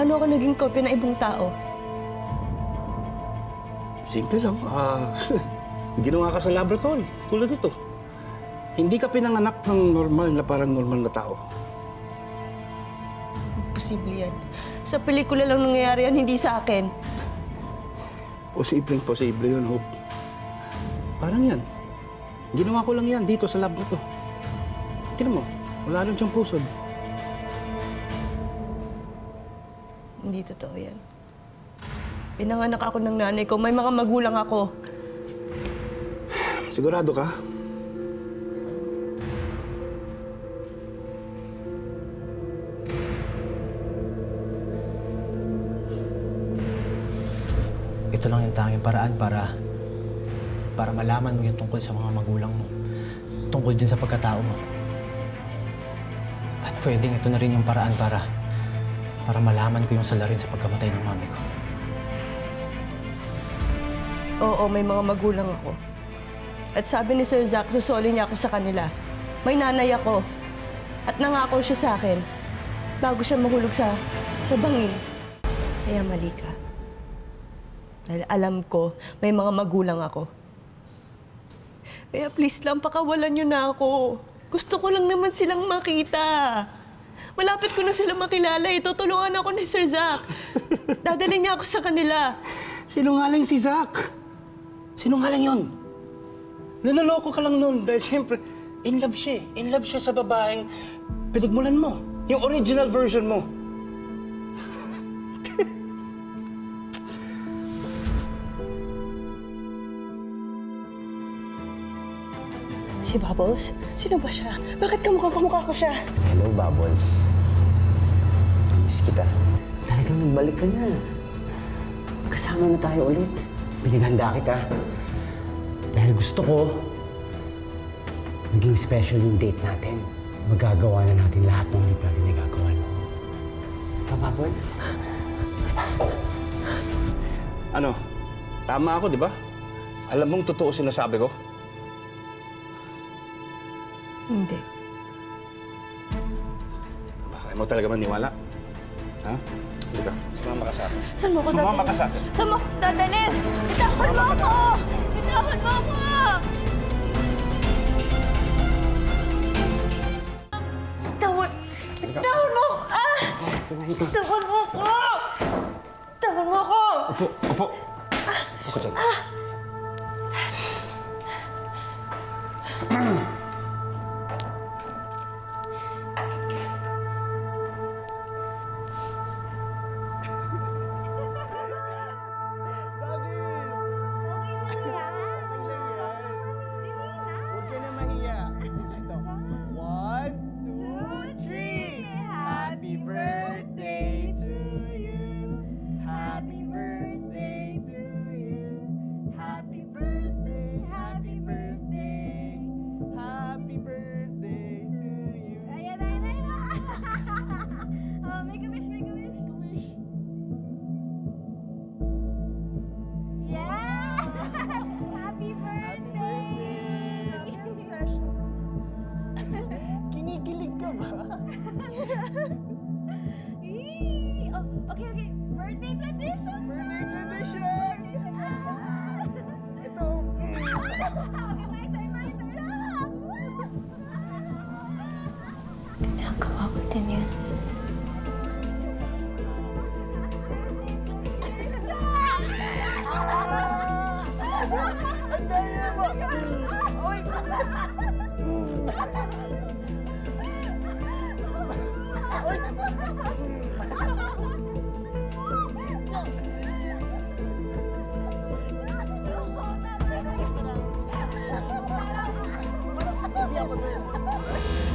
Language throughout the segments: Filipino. paano ako naging kopya ng ibang tao? Simple lang. Ginawa ka sa laboratory, tulad ito. Hindi ka pinanganak ng normal na parang normal na tao. Imposible yan. Sa pelikula lang nangyayari yan, hindi sa akin. Posibleng posible yun, Hope. Parang yan. Ginawa ko lang yan dito sa lab na to. Tignan mo, wala lang siyang pusod. Hindi totoo yan. Pinanganak ako ng nanay ko. May mga magulang ako. Sigurado ka? Ito lang yung tanging paraan para malaman mo yung tungkol sa mga magulang mo. Tungkol din sa pagkatao mo. At pwedeng ito na rin yung paraan para malaman ko yung salarin sa pagkamatay ng mami ko. Oo, may mga magulang ako. At sabi ni Sir Zach, susoli niya ako sa kanila. May nanay ako. At nangako siya sa akin bago siya mahulog sa bangin. Kaya mali ka. Dahil alam ko, may mga magulang ako. Kaya please lang, pakawalan niyo na ako. Gusto ko lang naman silang makita. Malapit ko na silang makilala. Tutulungan ako ni Sir Zach. Dadalhin niya ako sa kanila. Sinungaling si Zach. Sinungaling yun. Nanaloko ka lang noon dahil siyempre, in love siya. In love siya sa babaeng pinagmulan mo. Yung original version mo. Si Bubbles? Sino ba siya? Bakit kamukha ko siya? Hello, Bubbles. Miss kita. Talagang nagbalik ka na. Kasama na tayo ulit. Pinaghanda kita. Dahil gusto ko, maging special yung date natin. Magagawa na natin lahat ng hindi natin nagagawa noon. Diba, Bubbles? Diba? Ano? Tama ako, di ba? Alam mong totoo sinasabi ko? Hindi. Bakit mo talaga maniwala? Ha? Hindi ka. Sumama ka sa akin. Saan mo ko dadalhin? Sumama ka sa akin. Saan mo ko dadalhin? Itakot mo ako! Itakot mo ako! Itakot! Itakot mo! Ah! Itakot mo ako! Itakot mo ako! Opo! Opo! Opo ka dyan.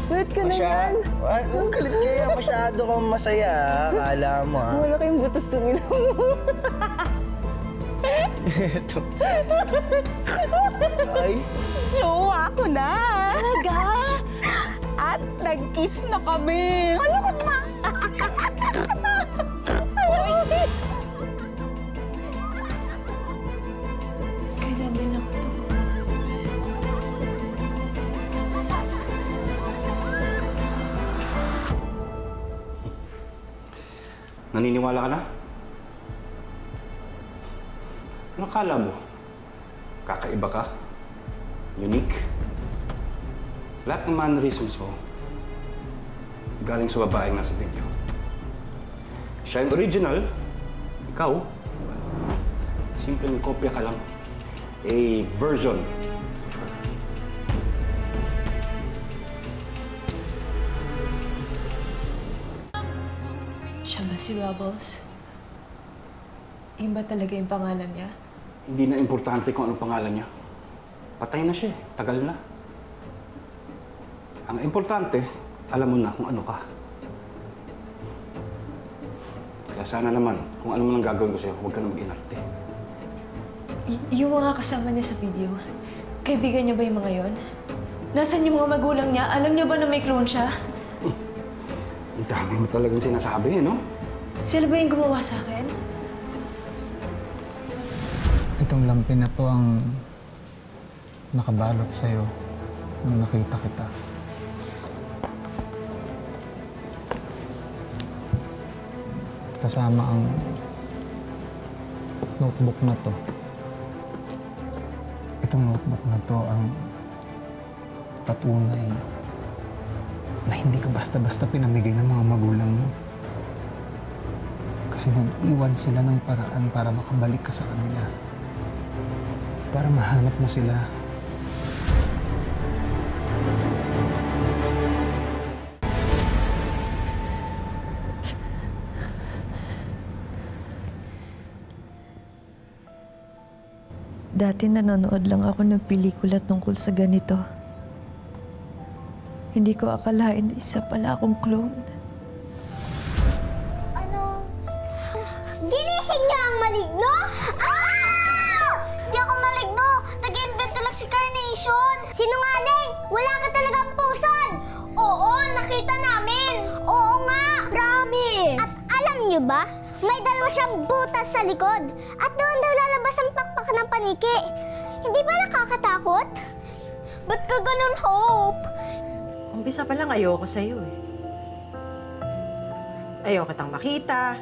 Ba't ka naman? Ang galit kayo. Masyado kang masaya. Akala mo, ha? Wala kayong butas ng ilaw mo. Ito. Ay. Jowa ko na. Talaga? At nag-kiss na kami. Ano ko na? Naniniwala ka na? Ano kala mo? Kakaiba ka? Unique? Lahat ng mannerisms mo galing sa babaeng nasa video. Siya yung original. Ikaw, simpleng kopya ka lang. A version. Siya ba si Bubbles? Yun ba talaga yung pangalan niya? Hindi na importante kung anong pangalan niya. Patay na siya eh. Tagal na. Ang importante, alam mo na kung ano ka. Kaya sana naman, kung ano man ang gagawin ko sa'yo, huwag ka na mag-inarte. Yung mga kasama niya sa video, kaibigan niya ba yung mga yon? Nasaan yung mga magulang niya? Alam niya ba na may clone siya? Ang dami mo talagang sinasabi, no? Sila ba yung gumawa sa akin? Itong lampi na to ang nakabalot sa'yo nung nakita kita. Kasama ang notebook na to. Itong notebook na to ang patunay na hindi ka basta-basta pinamigay ng mga magulang mo. Kasi nag-iwan sila ng paraan para makabalik ka sa kanila. Para mahanap mo sila. Dati nanonood lang ako ng pelikula tungkol sa ganito. Hindi ko akalain na isa pala akong clone. Ano? Ginising niya ang maligno? Ah! Di ako maligno! Nag-invent lang si Carnation! Sinungaling! Wala ka talagang puson! Oo, nakita namin! Oo nga! Promise! At alam niyo ba? May dalawa siyang butas sa likod. At doon daw lalabas ang pakpak ng paniki. Hindi ba nakakatakot? Ba't ka ganun, Hope? Umpisa pa lang, ayoko sa'yo eh. Ayoko kitang makita.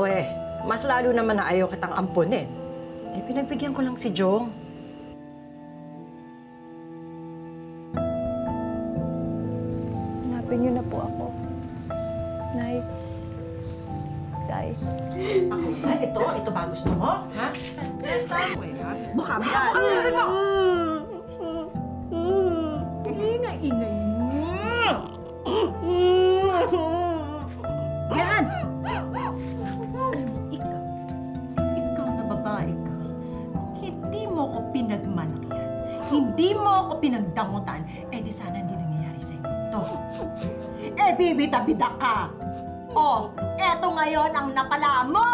O eh, mas lalo naman na ayoko kitang ampunin. Eh, pinagbigyan ko lang si Jong. Hanapin niyo na po ako. Nay. Day. Ako ba? Ito? Ito ba gusto mo? Ha? Buka mo! Buka mo! Ingay mo! Yan! Ikaw na babae ka. Hindi mo ko pinagmalakyan. Hindi mo ko pinagdamutan. Eh di sana hindi nangyayari sa'yo ito. Eh bibita-bita ka! Oh, eto ngayon ang napala mo!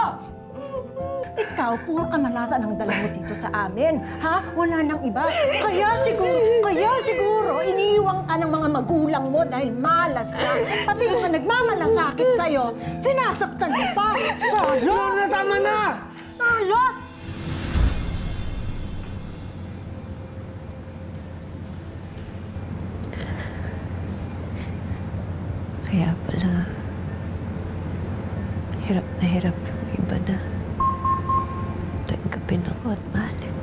Ikaw, puro kamalasan ang dala mo dito sa amin. Ha? Wala nang iba. Kaya siguro, iniiwang ka ng mga magulang mo dahil malas ka. Pati kung nagmamalasakit sa'yo, sinasaktan mo pa. Charlotte! Lord, na tama na! Charlotte! Kaya pala, hirap na hirap yung iba na. Pinako at mahalin.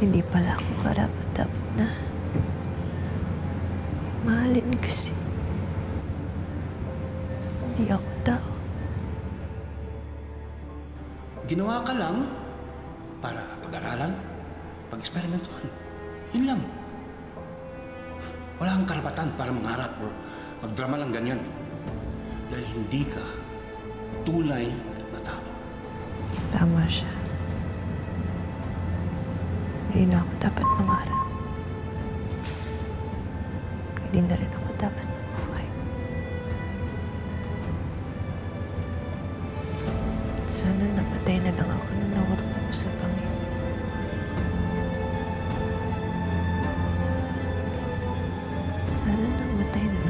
Hindi pala ako karapat-dapat na mahalin kasi hindi ako tao. Ginawa ka lang para pag-aralan, pag-eksperimentuhan. Yun lang. Wala kang karapatan para mangarap o magdrama lang ganyan. Dahil hindi ka tunay na tao. Tama siya. Hindi na ako dapat mangarap. Hindi na rin ako dapat mabuhay. Sana namatay na lang ako nung nawarap ako sa Panginoon. Sana namatay na lang.